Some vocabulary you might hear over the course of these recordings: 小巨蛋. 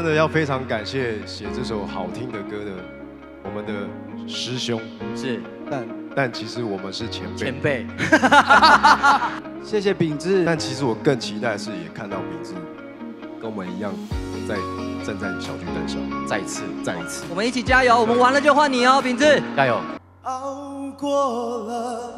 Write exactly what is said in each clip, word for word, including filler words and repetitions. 真的要非常感谢写这首好听的歌的我们的师兄，是，但但其实我们是前辈。前辈，谢谢秉志。但其实我更期待是也看到秉志跟我们一样在站在小巨蛋上，再一次，再一次，我们一起加油！我们完了就换你哦，秉志，加油！熬过了。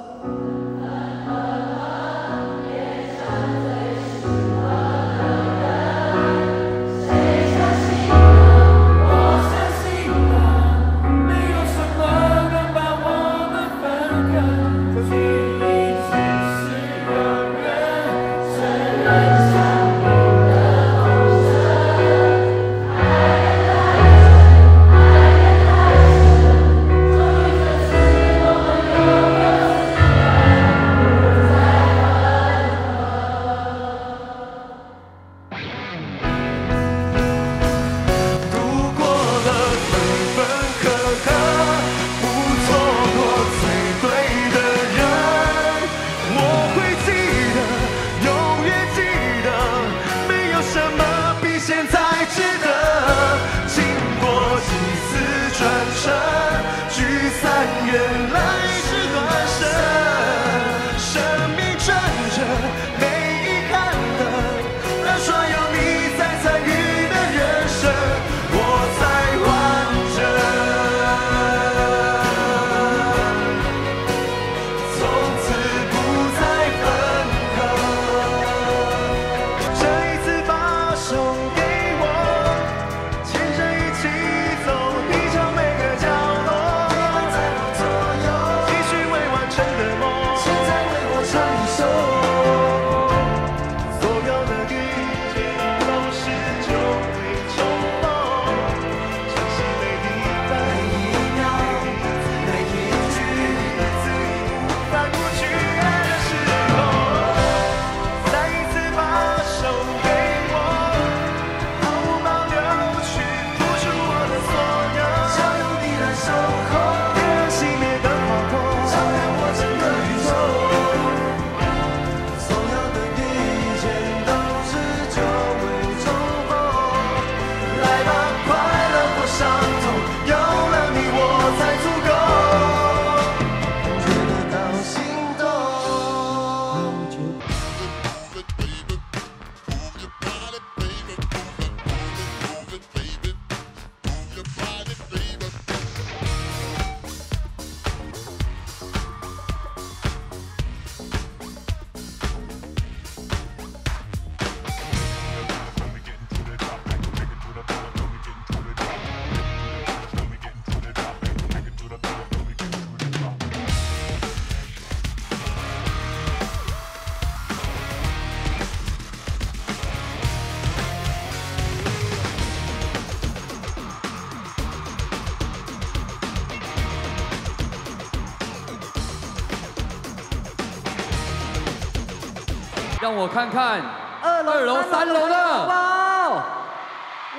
让我看看二楼、三楼的，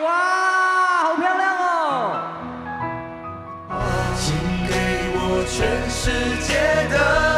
哇，好漂亮哦！请给我全世界的。